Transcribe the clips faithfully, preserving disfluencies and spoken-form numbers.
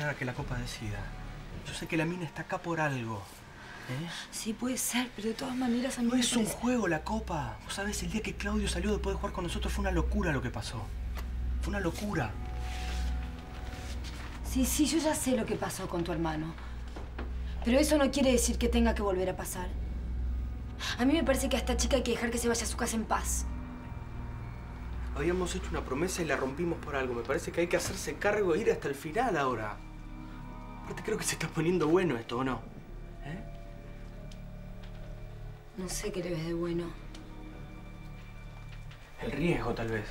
esperar a que la copa decida. Yo sé que la mina está acá por algo. ¿Eh? Sí, puede ser, pero de todas maneras a mí no me es parece... un juego la copa. Vos sabés, el día que Claudio salió de poder jugar con nosotros fue una locura lo que pasó. Fue una locura. Sí, sí, yo ya sé lo que pasó con tu hermano. Pero eso no quiere decir que tenga que volver a pasar. A mí me parece que a esta chica hay que dejar que se vaya a su casa en paz. Habíamos hecho una promesa y la rompimos por algo. Me parece que hay que hacerse cargo e ir hasta el final ahora. Aparte creo que se está poniendo bueno esto, ¿o no? ¿Eh? No sé qué le ves de bueno. El riesgo, tal vez.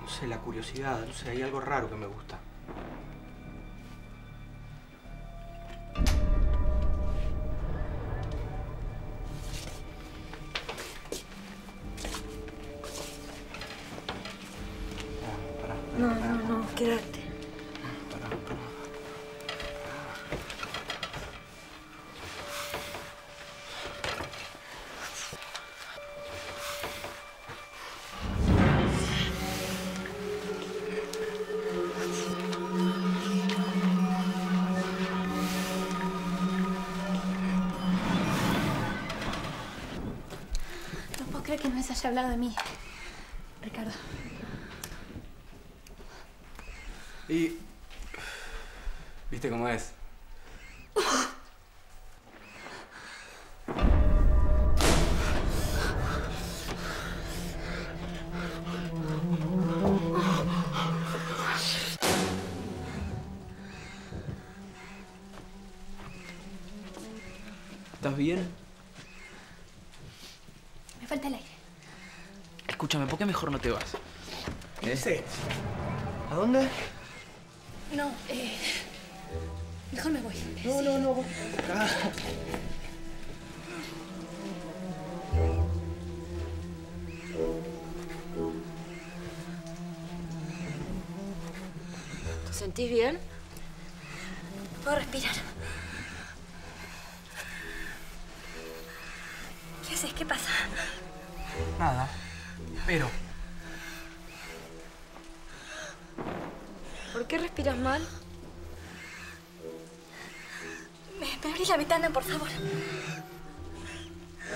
No sé, la curiosidad, no sé, hay algo raro que me gusta. No, no, no, quédate. No puedo creer que no les haya hablado de mí, Ricardo. Y... ¿viste cómo es? ¿Estás bien? Me falta el aire. Escúchame, ¿por qué mejor no te vas? ¿Eh? Sí. ¿A dónde? No, eh... mejor me voy. No, sí. no, no. Ah. ¿Te sentís bien? Puedo respirar. ¿Qué haces? ¿Qué pasa? Nada. Pero... ¿por qué respiras mal? ¿Me, me abrís la ventana, por favor?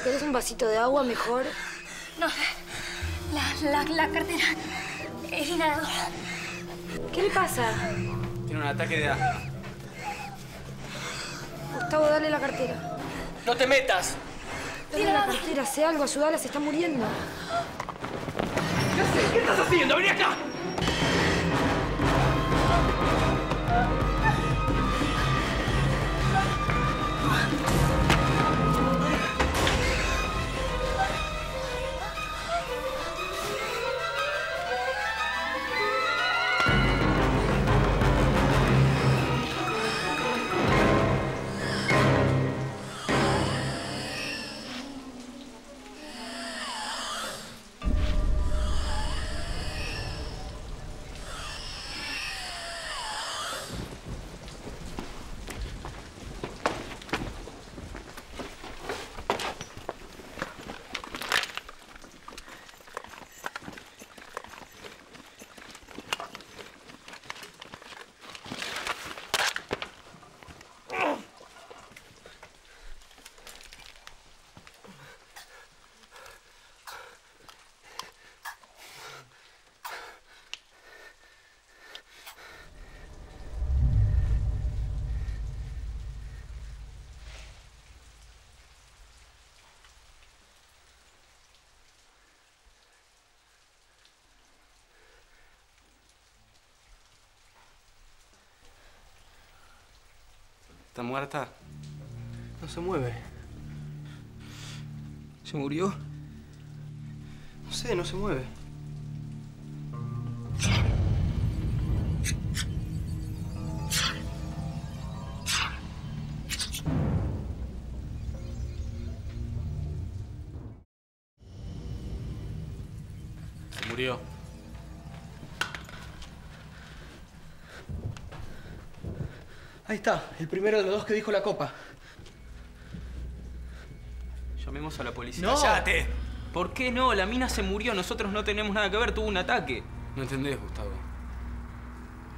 ¿Querés un vasito de agua mejor? No, la, la, la cartera es inhaladora. ¿Qué le pasa? Tiene un ataque de asma. Gustavo, dale la cartera. ¡No te metas! Dale la cartera, hace algo, ayudala, se está muriendo. ¿Qué haces? ¿Qué estás haciendo? ¡Vení acá! ¿Está muerta? No se mueve. ¿Se murió? No sé, no se mueve. Se murió. Ahí está, el primero de los dos que dijo la copa. Llamemos a la policía. ¡No! ¡Cállate! ¿Por qué no? La mina se murió, nosotros no tenemos nada que ver, tuvo un ataque. No entendés, Gustavo.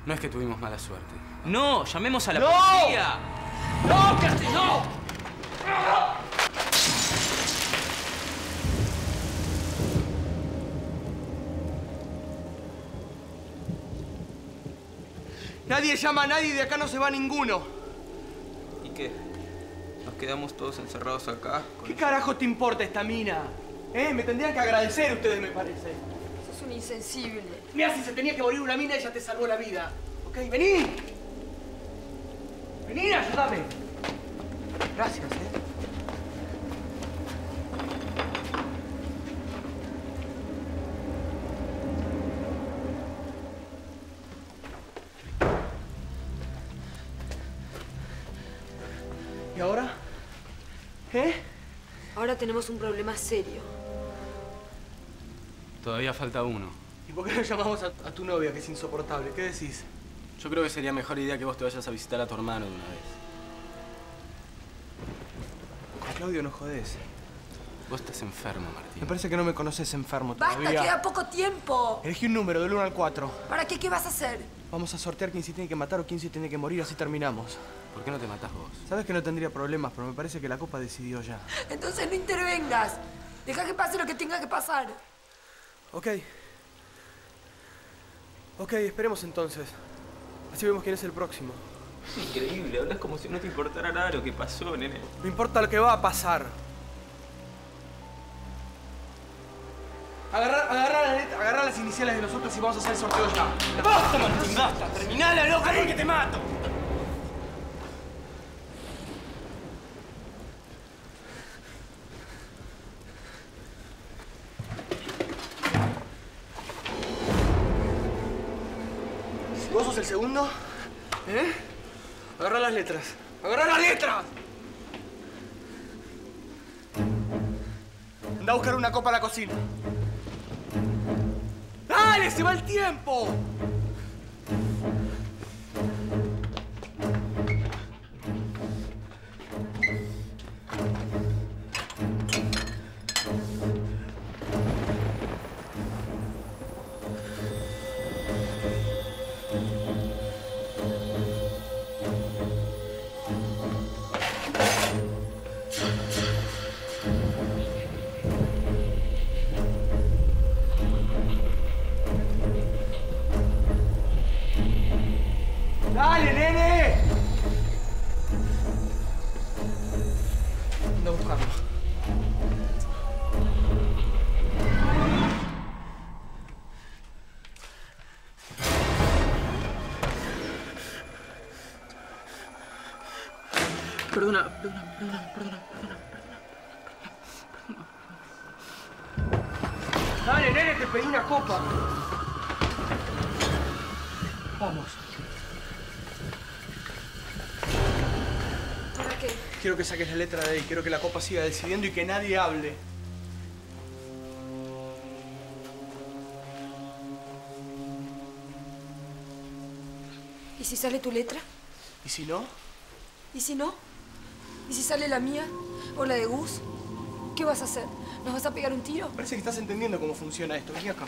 No es que tuvimos mala suerte. No, llamemos a la policía. ¡No! ¿Qué haces? ¡No! Nadie llama a nadie y de acá no se va ninguno. ¿Y qué? ¿Nos quedamos todos encerrados acá? ¿Qué carajo te importa esta mina? ¿Eh? Me tendrían que agradecer ustedes, me parece. Sos un insensible. Mirá, si se tenía que morir una mina, ella te salvó la vida. ¿Ok? ¡Vení! ¡Vení, ayúdame! Gracias, ¿eh? ¿Y ahora? ¿Eh? Ahora tenemos un problema serio. Todavía falta uno. ¿Y por qué no llamamos a, a tu novia, que es insoportable? ¿Qué decís? Yo creo que sería mejor idea que vos te vayas a visitar a tu hermano de una vez. Con Claudio no jodés. Vos estás enfermo, Martín. Me parece que no me conoces enfermo todavía. ¡Basta! ¡Queda poco tiempo! Elegí un número, del uno al cuatro. ¿Para qué? ¿Qué vas a hacer? Vamos a sortear quién se tiene que matar o quién se tiene que morir, así terminamos. ¿Por qué no te matás vos? Sabes que no tendría problemas, pero me parece que la copa decidió ya. Entonces no intervengas. Deja que pase lo que tenga que pasar. Ok. Ok, esperemos entonces. Así vemos quién es el próximo. Es increíble, hablas como si no te importara nada lo que pasó, nene. Me importa lo que va a pasar. Agarrar, agarrar, agarrar las iniciales de nosotros y vamos a hacer el sorteo ya. ¡Basta, Martín! ¡Basta! ¡Terminala, loca, porque te mato! ¿Vos sos el segundo? ¿Eh? Agarrá las letras. ¡Agarrá las letras! Andá a buscar una copa a la cocina. ¡Dale! ¡Se va el tiempo! Perdona, perdona, perdona, perdona, perdona, perdona, perdona. Dale, nene, te pedí una copa. Vamos. ¿Para qué? Quiero que saques la letra de ahí, quiero que la copa siga decidiendo y que nadie hable. ¿Y si sale tu letra? ¿Y si no? ¿Y si no? ¿Y si sale la mía o la de Gus? ¿Qué vas a hacer? ¿Nos vas a pegar un tiro? Parece que estás entendiendo cómo funciona esto. Vení acá.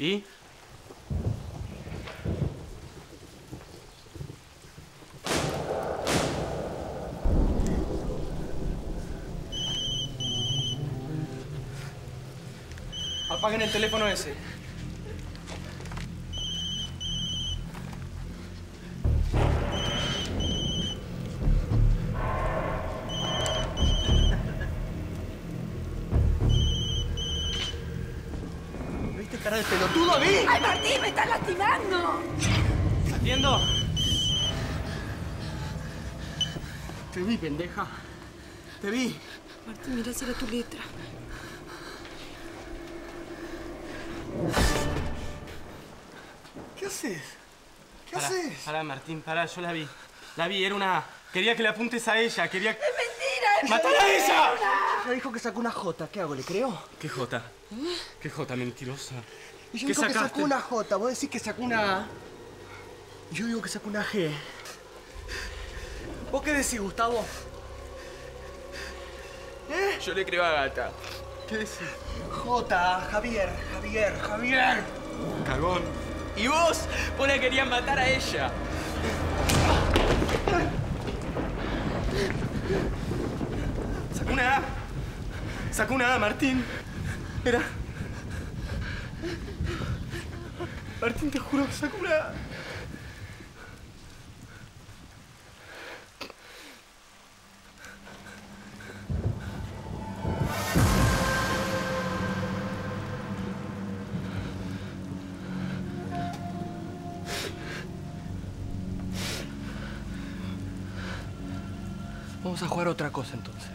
¿Y? Apaguen el teléfono ese. cara de pelotudo a mí? ¡Ay, Martín, me estás lastimando! ¿Atiendo? Te vi, pendeja. Te vi. Martín, mirá si era tu letra. ¿Qué haces? ¿Qué pará, haces? Pará, Martín, pará, yo la vi. La vi, era una... Quería que le apuntes a ella, quería... ¡Es mentira! Es ¡Matar mentira! A ella! Ella dijo que sacó una J, ¿qué hago? ¿Le creo? ¿Qué J? ¿Eh? ¿Qué J, mentirosa? Ella dijo sacaste? Que sacó una J, vos decís que sacó una A. Yo digo que sacó una G. ¿Vos qué decís, Gustavo? ¿Eh? Yo le creo a Gata. ¿Qué decís? J, Javier, Javier, Javier. Cagón. Y vos, vos la querías matar a ella. Sacó una A. Sacó una A, Martín. Era... Martín, te juro, sacó una A. Vamos a jugar otra cosa, entonces.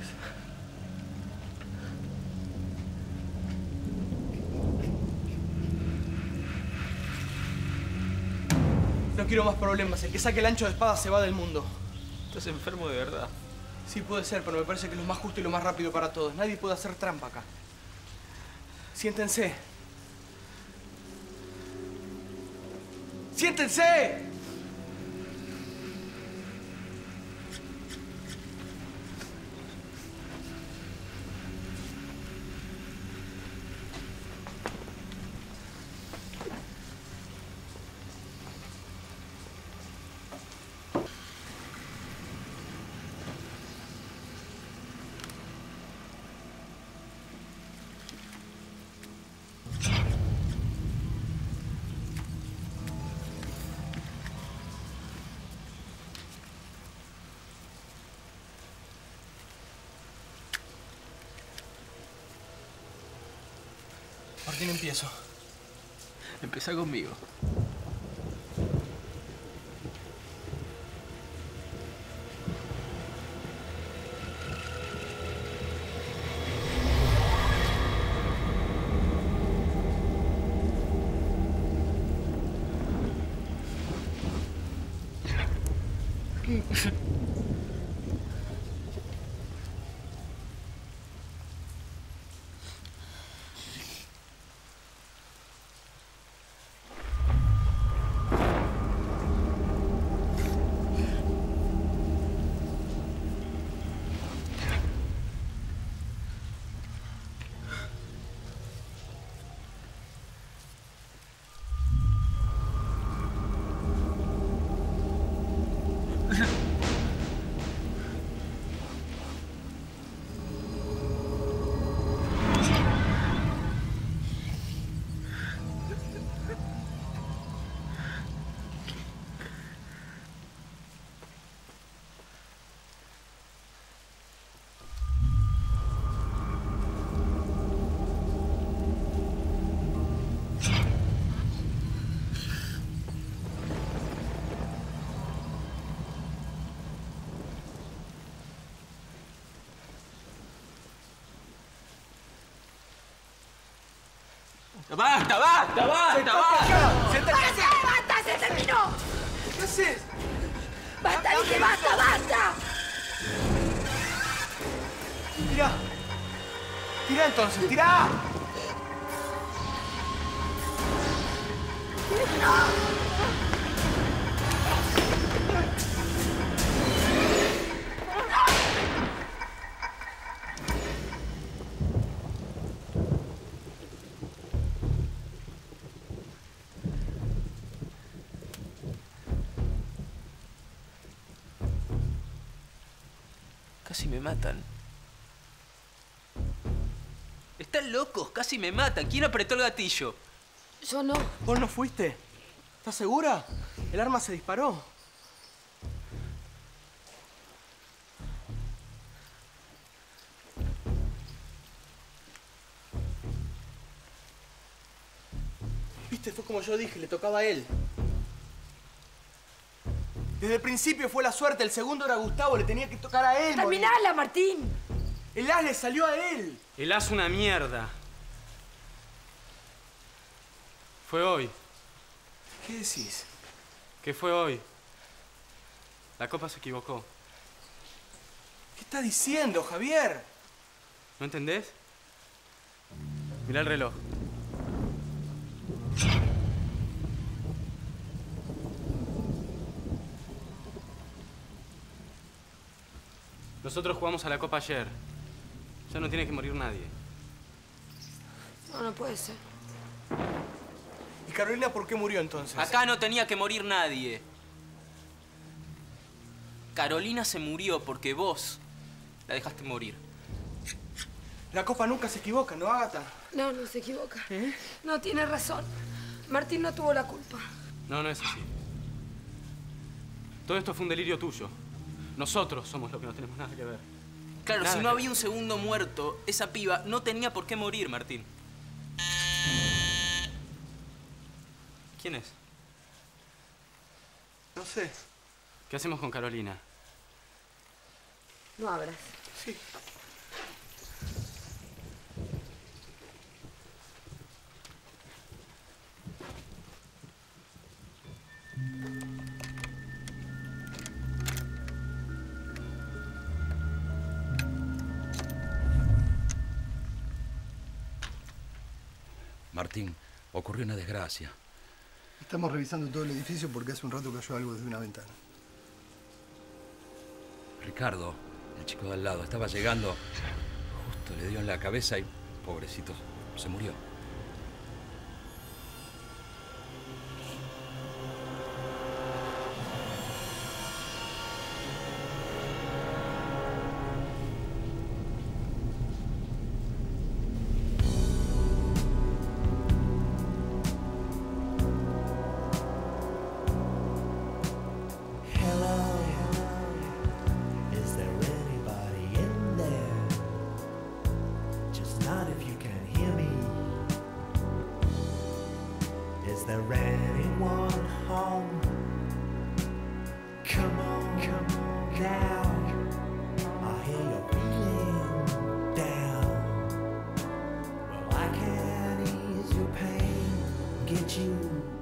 No quiero más problemas. El que saque el ancho de espada se va del mundo. Estás enfermo de verdad. Sí, puede ser, pero me parece que es lo más justo y lo más rápido para todos. Nadie puede hacer trampa acá. Siéntense. ¡Siéntense! Martín, empiezo. Empezá conmigo. ¡Basta, basta, basta! ¡Se basta! ¡Se terminó! ¡Basta, se terminó! ¿Qué haces? ¡Basta, dije basta, basta! ¡Tirá! ¡Tirá entonces, tirá! ¡No! Casi me matan. Están locos, casi me matan. ¿Quién apretó el gatillo? Yo no. ¿Vos no fuiste? ¿Estás segura? El arma se disparó. ¿Viste? Fue como yo dije, le tocaba a él. Desde el principio fue la suerte, el segundo era Gustavo, le tenía que tocar a él. ¡Terminala, Martín! El as le salió a él. El as una mierda. Fue hoy. ¿Qué decís? Que fue hoy. La copa se equivocó. ¿Qué estás diciendo, Javier? ¿No entendés? Mirá el reloj. Nosotros jugamos a la copa ayer. Ya no tiene que morir nadie. No, no puede ser. ¿Y Carolina por qué murió entonces? Acá no tenía que morir nadie. Carolina se murió porque vos la dejaste morir. La copa nunca se equivoca, ¿no, Agatha? No, no se equivoca. ¿Eh? No, tiene razón. Martín no tuvo la culpa. No, no es así. Todo esto fue un delirio tuyo. Nosotros somos los que no tenemos nada que ver. Claro, nada si no había ver. un segundo muerto, esa piba no tenía por qué morir, Martín. ¿Quién es? No sé. ¿Qué hacemos con Carolina? No abras. Sí. Martín, ocurrió una desgracia. Estamos revisando todo el edificio porque hace un rato cayó algo desde una ventana. Ricardo, el chico de al lado, estaba llegando. Justo le dio en la cabeza y, pobrecito, se murió. Get you